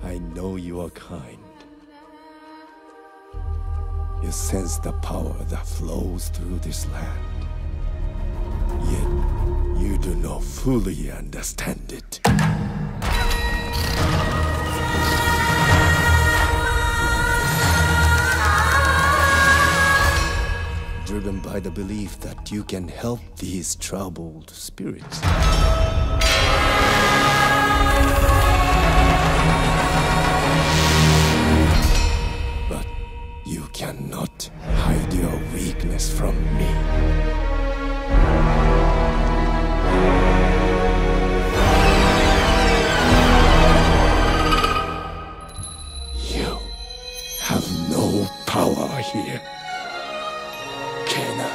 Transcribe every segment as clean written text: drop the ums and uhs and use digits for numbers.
I know you are kind. You sense the power that flows through this land. Yet, you do not fully understand it. Driven by the belief that you can help these troubled spirits. You cannot hide your weakness from me. You have no power here, Kena.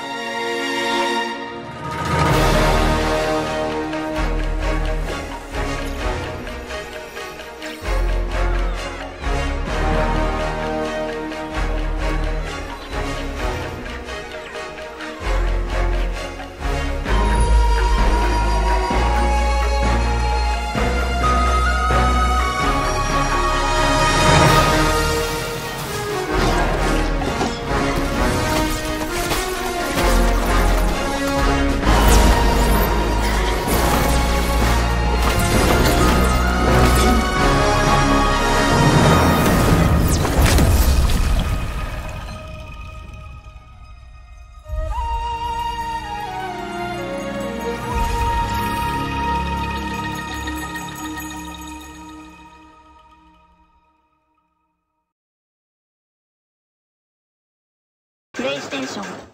PlayStation